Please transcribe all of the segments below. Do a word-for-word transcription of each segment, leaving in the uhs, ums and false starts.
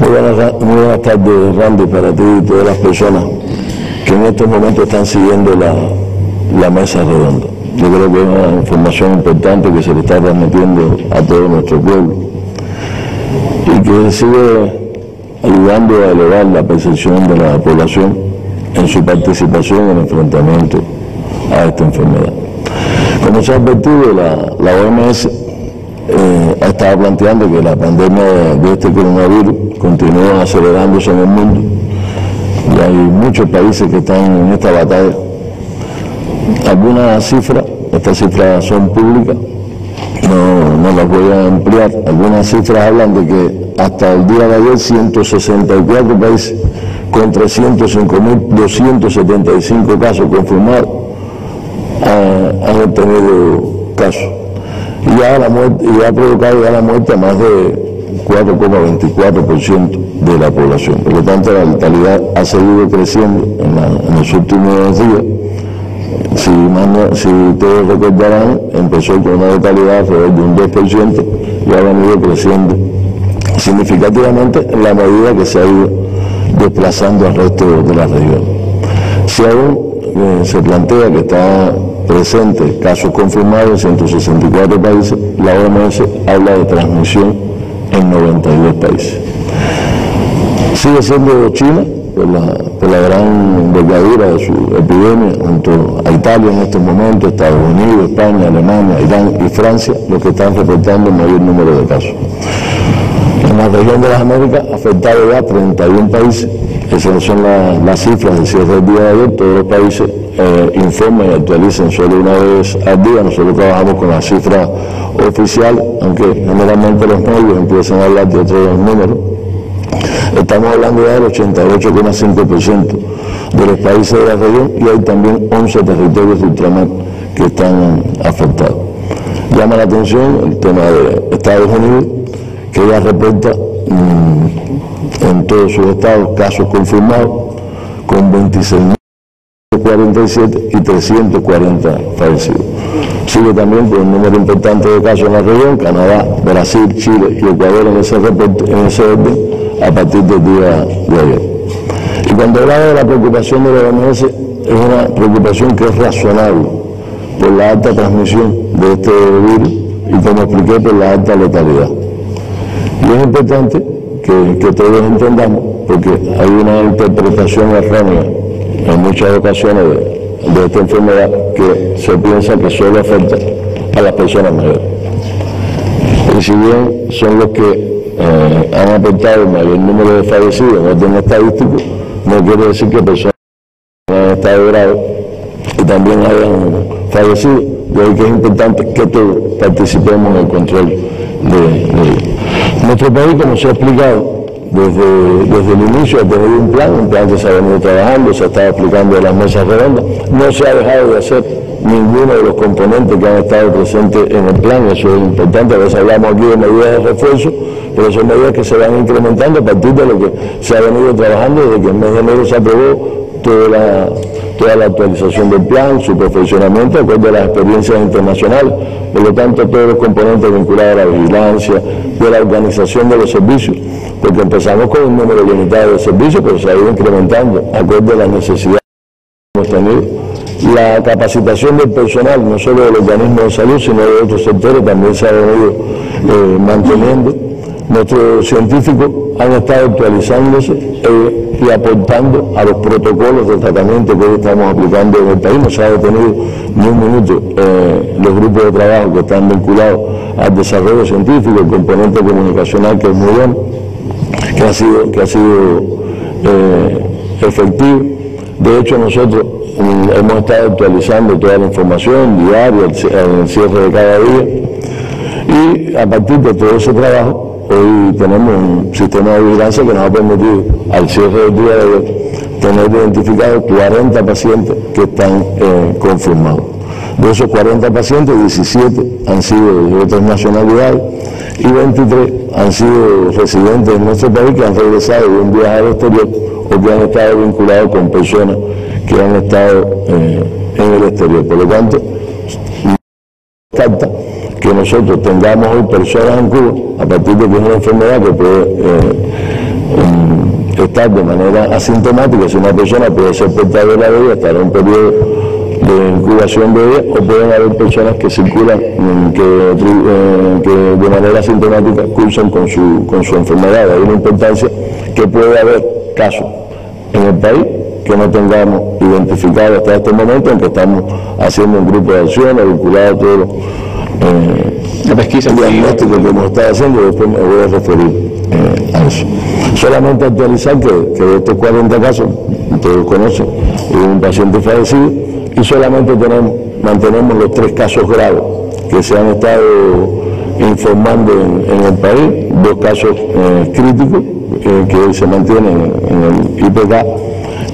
Muy buenas, muy buenas tardes, Randy, para ti y todas las personas que en estos momentos están siguiendo la, la mesa redonda. Yo creo que es una información importante que se le está transmitiendo a todo nuestro pueblo y que sigue ayudando a elevar la percepción de la población en su participación en el enfrentamiento a esta enfermedad. Como se ha advertido, la, la O M S Eh, estaba planteando que la pandemia de este coronavirus continúa acelerándose en el mundo y hay muchos países que están en esta batalla. Algunas cifras, estas cifras son públicas, no, no las voy a ampliar, algunas cifras hablan de que hasta el día de ayer ciento sesenta y cuatro países con trescientos cinco mil doscientos setenta y cinco casos confirmados eh, han obtenido casos. Y ya, la muerte, y ha provocado ya la muerte a más de cuatro coma veinticuatro por ciento de la población. Por lo tanto, la letalidad ha seguido creciendo en, la, en los últimos días. Si, manda, si ustedes recordarán, empezó con una letalidad alrededor de un dos por ciento y ha venido creciendo significativamente en la medida que se ha ido desplazando al resto de la región. Si aún eh, se plantea que está presente casos confirmados en ciento sesenta y cuatro países, la O M S habla de transmisión en noventa y dos países. Sigue siendo China, por la, por la gran envergadura de su epidemia, junto a Italia en estos momentos, Estados Unidos, España, Alemania, Irán y Francia, los que están reportando el mayor número de casos. En la región de las Américas, afectado ya treinta y uno países. Esas son las, las cifras del cierre del día de ayer. Todos los países eh, informan y actualizan solo una vez al día. Nosotros trabajamos con la cifra oficial, aunque generalmente los medios empiezan a hablar de otros números. Estamos hablando ya del ochenta y ocho coma cinco por ciento de los países de la región y hay también once territorios de ultramar que están afectados. Llama la atención el tema de Estados Unidos, que ya reporta mmm, en todos sus estados casos confirmados con veintiséis mil cuarenta y siete y trescientos cuarenta fallecidos. Sigue también con un número importante de casos en la región, Canadá, Brasil, Chile y Ecuador en ese, en ese orden a partir del día de ayer. Y cuando hablaba de la preocupación de la O M S, es una preocupación que es razonable por la alta transmisión de este virus y, como expliqué, por la alta letalidad. Y es importante Que, que todos entendamos, porque hay una interpretación errónea en muchas ocasiones de, de esta enfermedad, que se piensa que solo afecta a las personas mayores. Y si bien son los que eh, han aportado el mayor número de fallecidos en orden estadístico, no quiere decir que personas en estado grave y también hayan fallecido, de ahí que es importante que todos participemos en el control de, de nuestro país, como se ha explicado, desde, desde el inicio ha tenido un plan, un plan que se ha venido trabajando, se ha estado aplicando en las mesas redondas, no se ha dejado de hacer ninguno de los componentes que han estado presentes en el plan, eso es importante. A veces hablamos aquí de medidas de refuerzo, pero son medidas que se van incrementando a partir de lo que se ha venido trabajando desde que en mes de enero se aprobó toda la, toda la actualización del plan, su perfeccionamiento, acorde a las experiencias internacionales. Por lo tanto, todos los componentes vinculados a la vigilancia, de la organización de los servicios, porque empezamos con un número limitado de servicios, pero se ha ido incrementando, acorde a las necesidades que hemos tenido. La capacitación del personal, no solo del organismo de salud, sino de otros sectores, también se ha venido eh, manteniendo. Nuestros científicos han estado actualizándose eh, y aportando a los protocolos de tratamiento que hoy estamos aplicando en el país. No se ha detenido ni un minuto eh, los grupos de trabajo que están vinculados al desarrollo científico, el componente comunicacional, que es muy bueno, que ha sido, que ha sido eh, efectivo. De hecho, nosotros eh, hemos estado actualizando toda la información diaria, el, el cierre de cada día, y a partir de todo ese trabajo, hoy tenemos un sistema de vigilancia que nos ha permitido, al cierre del día de hoy, tener identificados cuarenta pacientes que están eh, confirmados. De esos cuarenta pacientes, diecisiete han sido de otras nacionalidades y veintitrés han sido residentes de nuestro país que han regresado de un viaje al exterior o que han estado vinculados con personas que han estado eh, en el exterior. Por lo tanto, carta que nosotros tengamos hoy personas en Cuba, a partir de que es una enfermedad que puede eh, estar de manera asintomática. Si una persona puede ser portadora de ella, estar en un periodo de incubación de ella, o pueden haber personas que circulan, que, eh, que de manera asintomática cursan con su, con su enfermedad. Hay una importancia que puede haber casos en el país que no tengamos identificado hasta este momento, en que estamos haciendo un grupo de acciones vinculado a todo eh, la pesquisa, el diagnóstico que hemos estado haciendo, y después me voy a referir eh, a eso. Solamente actualizar que, que de estos cuarenta casos, ustedes conocen, hubo un paciente fallecido, y solamente tenemos, mantenemos los tres casos graves que se han estado informando en, en el país, dos casos eh, críticos eh, que se mantienen en el I P K,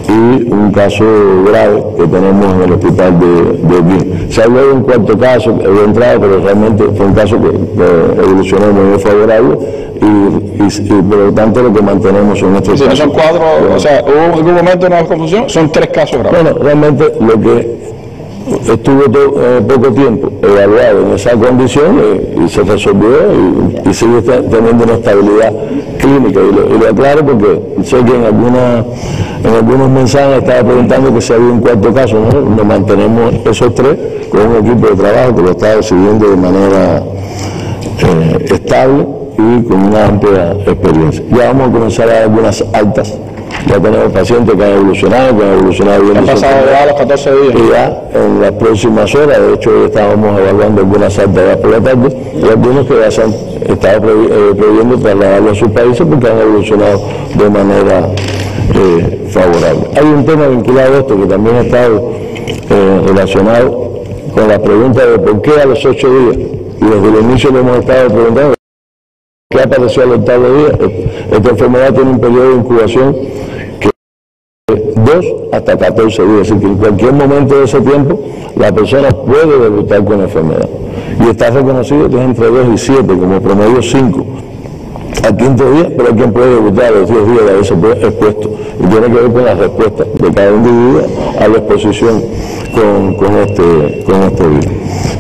y un caso grave que tenemos en el hospital de Bien. Se habló de un cuarto caso de entrada, pero realmente fue un caso que, que evolucionó muy favorable, y, y, y por lo tanto lo que mantenemos son estos casos. Son cuatro, o sea, hubo algún momento de una confusión, son tres casos graves. Bueno, realmente lo que estuvo todo, eh, poco tiempo evaluado en esa condición y, y se resolvió y, y sigue teniendo una estabilidad clínica, y lo, y lo aclaro porque sé que en alguna, en algunos mensajes estaba preguntando que si había un cuarto caso, ¿no? Nos mantenemos esos tres con un equipo de trabajo que lo está siguiendo de manera eh, estable y con una amplia experiencia. Ya vamos a comenzar a dar algunas altas. Ya tenemos pacientes que han evolucionado, que han evolucionado bien. Han pasado ya los catorce días. Y ya en las próximas horas, de hecho hoy estábamos evaluando algunas altas por la tarde, y algunos que ya se han estado previendo trasladarlo a sus países porque han evolucionado de manera eh, favorable. Hay un tema vinculado a esto que también ha estado eh, relacionado con la pregunta de por qué a los ocho días, y desde el inicio lo hemos estado preguntando, ¿qué apareció al octavo día? Esta enfermedad tiene un periodo de incubación hasta catorce días, es decir, que en cualquier momento de ese tiempo la persona puede debutar con la enfermedad, y está reconocido que es entre dos y siete, como promedio cinco al quinto día, pero hay quien puede debutar a los diez días de haberse expuesto, y tiene que ver con las respuestas de cada individuo a la exposición con, con, este, con este virus.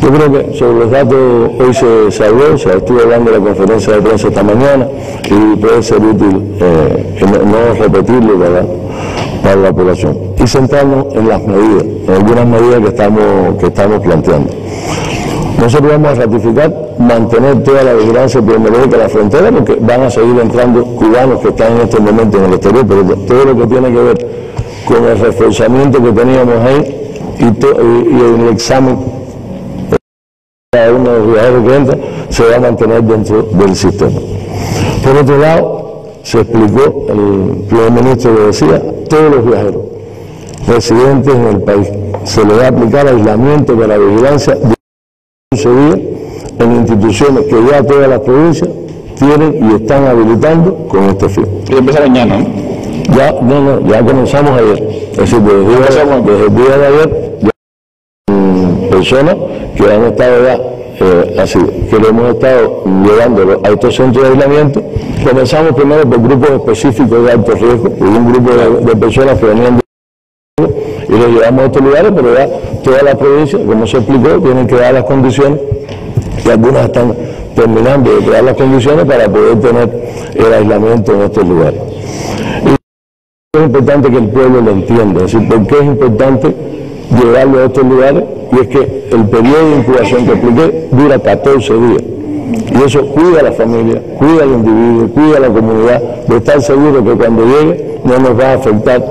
Yo creo que sobre los datos hoy se, se habló, se estuvo hablando en la conferencia de prensa esta mañana, y puede ser útil eh, no, no repetirlo, ¿verdad?, para la población, y centrarnos en las medidas, en algunas medidas que estamos, que estamos planteando. Nosotros vamos a ratificar, mantener toda la vigilancia epidemiológica de la frontera, porque van a seguir entrando cubanos que están en este momento en el exterior, pero todo lo que tiene que ver con el reforzamiento que teníamos ahí y, y, y el examen de cada uno de los viajeros que entra se va a mantener dentro del sistema. Por otro lado, se explicó, el primer ministro lo decía, todos los viajeros residentes en el país se les va a aplicar aislamiento para la vigilancia de once días en instituciones que ya todas las provincias tienen y están habilitando con este fin. Y empezar mañana, ¿no? Ya, no, no, ya comenzamos ayer. Es decir, desde, desde el día de ayer, ya hay personas que han estado ya Eh, así que lo hemos estado llevando a estos centros de aislamiento. Comenzamos primero por grupos específicos de alto riesgo, por un grupo de, de personas que venían de y los llevamos a estos lugares, pero ya todas las provincias, como se explicó, tienen que dar las condiciones, y algunas están terminando de crear las condiciones para poder tener el aislamiento en estos lugares. Y es importante que el pueblo lo entienda, es decir, ¿por qué es importante llevarlo a estos lugares? Y es que el periodo de incubación que expliqué dura catorce días, y eso cuida a la familia, cuida al individuo, cuida a la comunidad, de estar seguro que cuando llegue no nos va a afectar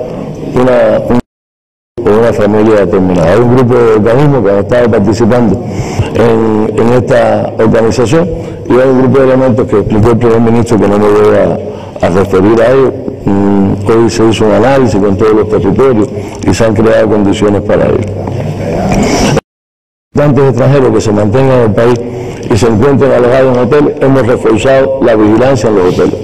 una, una, una familia determinada. Hay un grupo de organismos que han estado participando en, en esta organización, y hay un grupo de elementos que explicó el primer ministro que no me voy a, a referir a ellos. Hoy se hizo un análisis con todos los territorios y se han creado condiciones para ello. Tantos extranjeros que se mantengan en el país y se encuentren alojados en hoteles, hemos reforzado la vigilancia en los hoteles.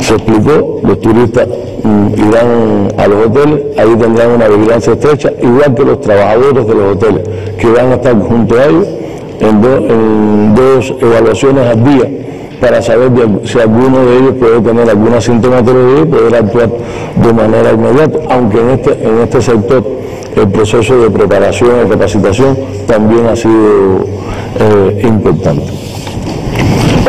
Se explicó, los turistas irán a los hoteles, ahí tendrán una vigilancia estrecha, igual que los trabajadores de los hoteles, que van a estar junto a ellos en, do, en dos evaluaciones al día, para saber de, si alguno de ellos puede tener alguna sintomatología y poder actuar de manera inmediata, aunque en este, en este sector el proceso de preparación y capacitación también ha sido eh, importante.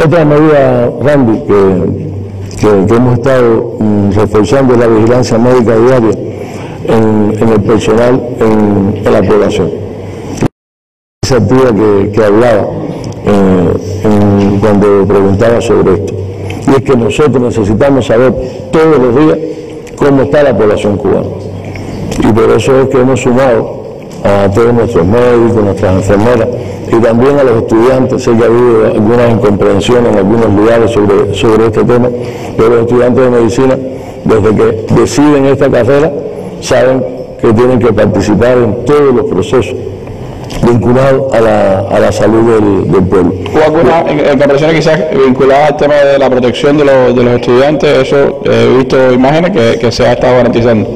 Otra medida, Randy, que, que, que hemos estado mm, reforzando la vigilancia médica diaria en, en el personal, en, en la población. Esa duda que, que hablaba eh, en, cuando preguntaba sobre esto, y es que nosotros necesitamos saber todos los días cómo está la población cubana, y por eso es que hemos sumado a todos nuestros médicos, nuestras enfermeras y también a los estudiantes. Sé que ha habido algunas incomprensiones en algunos lugares sobre, sobre este tema, pero los estudiantes de medicina, desde que deciden esta carrera, saben que tienen que participar en todos los procesos vinculados a la, a la salud del, del pueblo. ¿Hubo algunas incomprensiones quizás vinculadas al tema de la protección de los, de los estudiantes? Eso eh, he visto imágenes que, que se ha estado garantizando.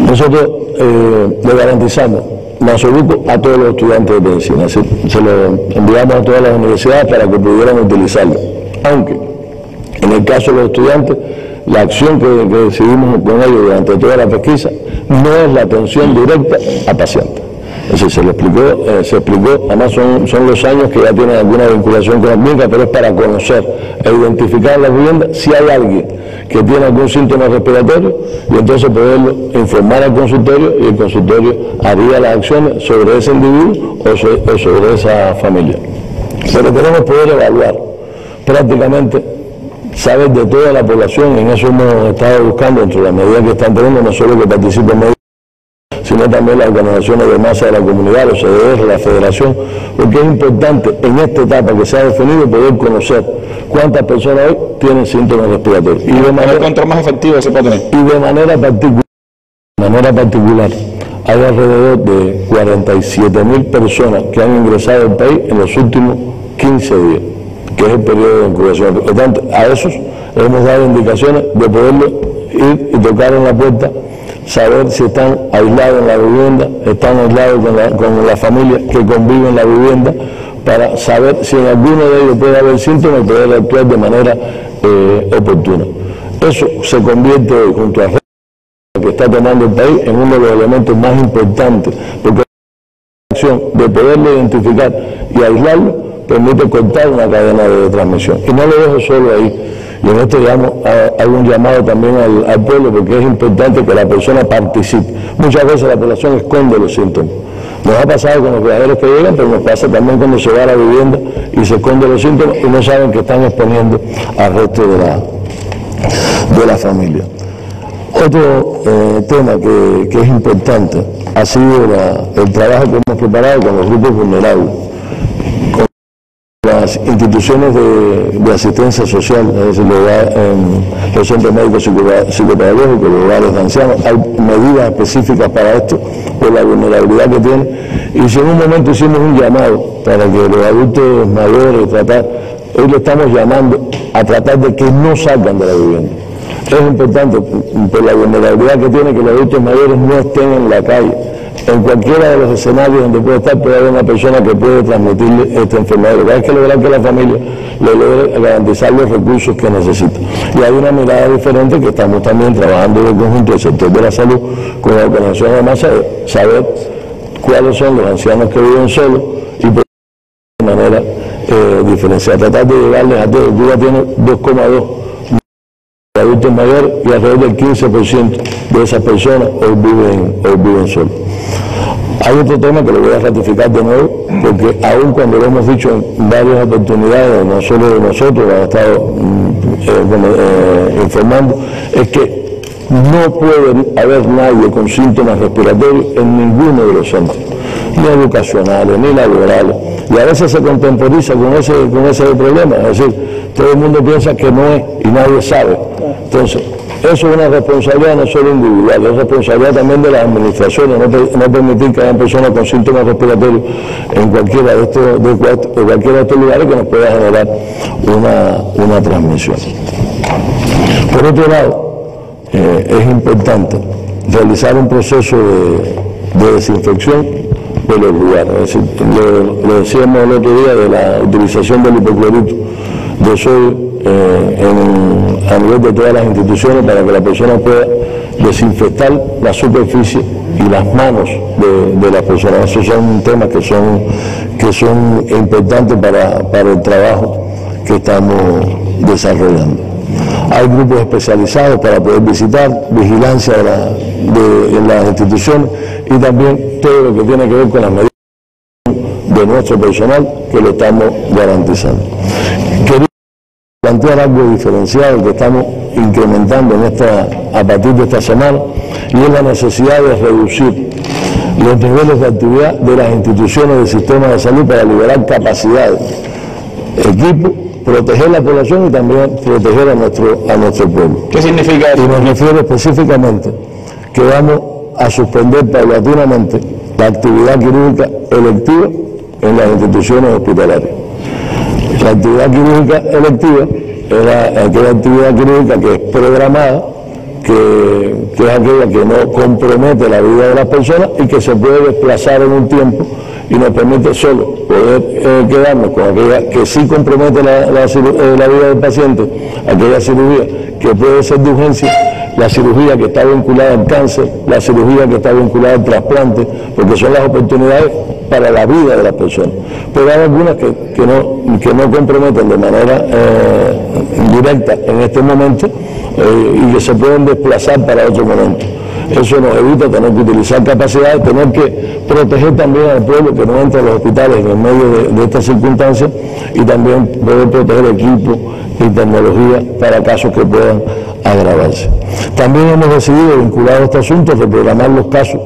Nosotros eh, le garantizamos más grupo a todos los estudiantes de medicina, ¿sí? Se lo enviamos a todas las universidades para que pudieran utilizarlo, aunque en el caso de los estudiantes la acción que, que decidimos con ellos durante toda la pesquisa no es la atención directa a pacientes. Eso se lo explicó, eh, se explicó, además son, son los años que ya tienen alguna vinculación con la clínica, pero es para conocer e identificar en las viviendas si hay alguien que tiene algún síntoma respiratorio, y entonces poderlo informar al consultorio, y el consultorio haría las acciones sobre ese individuo o, so, o sobre esa familia. Pero tenemos poder evaluar prácticamente, saber de toda la población, en eso hemos estado buscando, entre las medidas que están teniendo, no solo que participen medios, sino también las organizaciones de masa de la comunidad, los C D R, la federación, porque es importante en esta etapa que se ha definido poder conocer cuántas personas hoy tienen síntomas respiratorios. Y de manera, el control más efectivo se puede tener. Y de manera particular, de manera particular hay alrededor de cuarenta y siete mil personas que han ingresado al país en los últimos quince días, que es el periodo de incubación. Por lo tanto, a esos hemos dado indicaciones de poderlo ir y tocar en la puerta, saber si están aislados en la vivienda, están aislados con la, con la familia que convive en la vivienda, para saber si en alguno de ellos puede haber síntomas y poder actuar de manera eh, oportuna. Eso se convierte, junto a la que está tomando el país, en uno de los elementos más importantes, porque la acción de poderlo identificar y aislarlo permite cortar una cadena de transmisión. Y no lo dejo solo ahí. Y en esto hago un llamado también al, al pueblo, porque es importante que la persona participe. Muchas veces la población esconde los síntomas. Nos ha pasado con los viajeros que llegan, pero nos pasa también cuando se va a la vivienda y se esconde los síntomas y no saben que están exponiendo al resto de la, de la familia. Otro eh, tema que, que es importante ha sido la, el trabajo que hemos preparado con los grupos vulnerables, con las instituciones de, de asistencia social, es decir, lugar, eh, los centros médicos psicopedagógicos, los hogares de ancianos. Hay medidas específicas para esto, por la vulnerabilidad que tienen, y si en un momento hicimos un llamado para que los adultos mayores tratar, hoy lo estamos llamando a tratar de que no salgan de la vivienda. Es importante, por la vulnerabilidad que tiene, que los adultos mayores no estén en la calle. En cualquiera de los escenarios donde puede estar, puede haber una persona que puede transmitirle esta enfermedad. Lo que hay que lograr que la familia le logre garantizar los recursos que necesita. Y hay una mirada diferente que estamos también trabajando en el conjunto del sector de la salud con la organización de masa, saber cuáles son los ancianos que viven solos y poder de manera eh, diferenciada. Tratar de llegarles a todos. Cuba tiene dos coma dos de adultos mayores y alrededor del quince por ciento de esas personas hoy viven, hoy viven solos. Hay otro tema que lo voy a ratificar de nuevo, porque aún cuando lo hemos dicho en varias oportunidades, no solo de nosotros, lo han estado eh, como, eh, informando, es que no puede haber nadie con síntomas respiratorios en ninguno de los centros, ni educacionales, ni laborales. Y a veces se contemporiza con ese, con ese problema, es decir, todo el mundo piensa que no es y nadie sabe. Entonces, eso es una responsabilidad no solo individual, es responsabilidad también de las administraciones, no, per, no permitir que haya personas con síntomas respiratorios en cualquiera de estos, de, de cualquiera de estos lugares que nos pueda generar una, una transmisión. Por otro lado, eh, es importante realizar un proceso de, de desinfección de los lugares. Es decir, lo, lo decíamos el otro día de la utilización del hipoclorito de sodio Eh, en, a nivel de todas las instituciones, para que la persona pueda desinfectar la superficie y las manos de, de las personas. Esos son temas que son, que son importantes para, para el trabajo que estamos desarrollando. Hay grupos especializados para poder visitar, vigilancia de, la, de, de las instituciones y también todo lo que tiene que ver con las medidas de nuestro personal, que lo estamos garantizando. Quería plantear algo diferenciado que estamos incrementando en esta, a partir de esta semana, y es la necesidad de reducir los niveles de actividad de las instituciones del sistema de salud para liberar capacidades, equipo, proteger la población y también proteger a nuestro, a nuestro pueblo. ¿Qué significa eso? Y nos refiero específicamente que vamos a suspender paulatinamente la actividad quirúrgica electiva en las instituciones hospitalarias. La actividad quirúrgica electiva era aquella actividad quirúrgica que es programada, que, que es aquella que no compromete la vida de las personas y que se puede desplazar en un tiempo y nos permite solo poder eh, quedarnos con aquella que sí compromete la, la, eh, la vida del paciente, aquella cirugía que puede ser de urgencia, la cirugía que está vinculada al cáncer, la cirugía que está vinculada al trasplante, porque son las oportunidades para la vida de las personas. Pero hay algunas que, que, no, que no comprometen de manera eh, directa en este momento eh, y que se pueden desplazar para otro momento. Eso nos evita tener que utilizar capacidades, tener que proteger también al pueblo que no entra a los hospitales en medio de, de estas circunstancias, y también poder proteger equipo y tecnología para casos que puedan agravarse. También hemos decidido, vinculado a este asunto, reprogramar los casos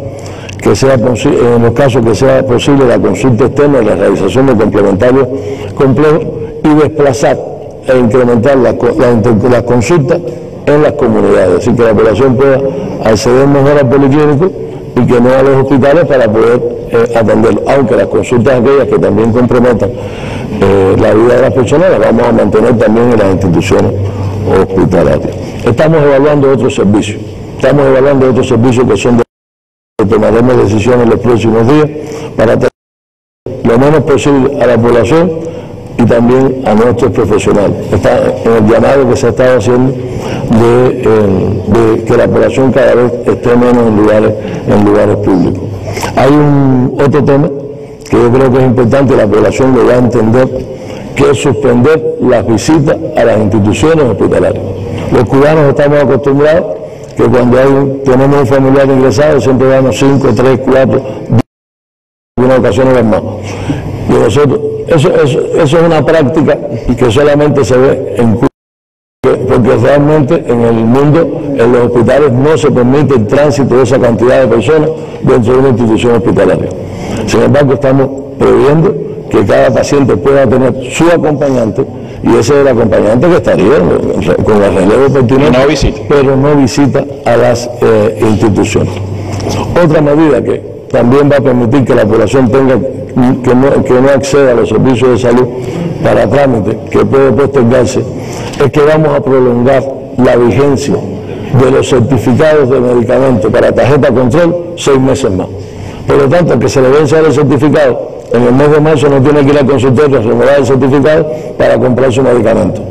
que sea en los casos que sea posible la consulta externa y la realización de complementarios complejos, y desplazar e incrementar las la, la consultas en las comunidades, así que la población pueda acceder mejor al policlínico y que no a los hospitales para poder eh, atenderlo, aunque las consultas aquellas que también comprometan eh, la vida de las personas las vamos a mantener también en las instituciones hospitalarias. Estamos evaluando otros servicios, estamos evaluando otros servicios que son de... Tomaremos decisiones en los próximos días para tener lo menos posible a la población y también a nuestros profesionales. Está en el llamado que se ha estado haciendo de, eh, de que la población cada vez esté menos en lugares, en lugares públicos. Hay un otro tema que yo creo que es importante, la población lo va a entender, que es suspender las visitas a las instituciones hospitalarias. Los cubanos estamos acostumbrados que cuando hay un, tenemos un familiar ingresado siempre damos cinco, tres, cuatro, en una ocasión las más. Y nosotros, eso, eso, eso es una práctica que solamente se ve en Cuba, porque realmente en el mundo, en los hospitales, no se permite el tránsito de esa cantidad de personas dentro de una institución hospitalaria. Sin embargo, estamos previendo que cada paciente pueda tener su acompañante, y ese es el acompañante que estaría con el relevo pertinente, no visita. pero no visita a las eh, instituciones. Otra medida que también va a permitir que la población tenga que no, que no acceda a los servicios de salud para trámite, que puede postergarse, es que vamos a prolongar la vigencia de los certificados de medicamento para tarjeta control seis meses más. Por lo tanto, que se le vence el certificado en el mes de marzo, no tiene que ir al consultorio a renovar el certificado para comprar su medicamento.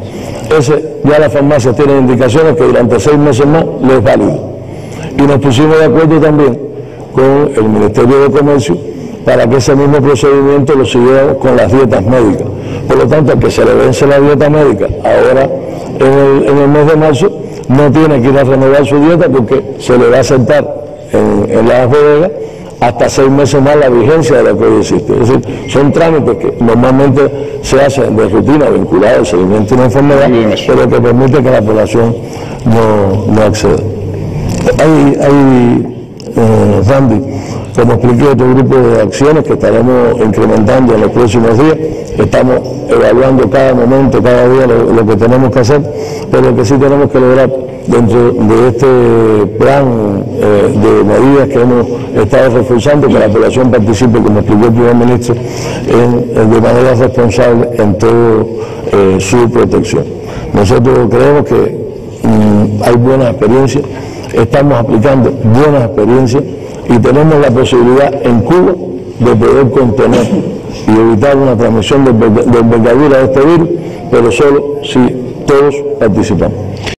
Ese, ya las farmacias tienen indicaciones que durante seis meses más les valida. Y nos pusimos de acuerdo también con el Ministerio de Comercio para que ese mismo procedimiento lo siguiéramos con las dietas médicas. Por lo tanto, al que se le vence la dieta médica ahora en el, en el mes de marzo, no tiene que ir a renovar su dieta porque se le va a sentar en, en las bodegas hasta seis meses más la vigencia de la que existe. Es decir, son trámites que normalmente se hacen de rutina, vinculados al seguimiento de una enfermedad, pero que permite que la población no, no acceda. Hay, hay eh, Randy, como expliqué, otro grupo de acciones que estaremos incrementando en los próximos días. Estamos evaluando cada momento, cada día lo, lo que tenemos que hacer, pero que sí tenemos que lograr dentro de este plan eh, de medidas que hemos estado reforzando, que la población participe, como explicó el primer ministro, en, en, de manera responsable en todo eh, su protección. Nosotros creemos que mmm, hay buenas experiencias, estamos aplicando buenas experiencias y tenemos la posibilidad en Cuba de poder contener y evitar una transmisión de envergadura de este virus, pero solo si todos participamos.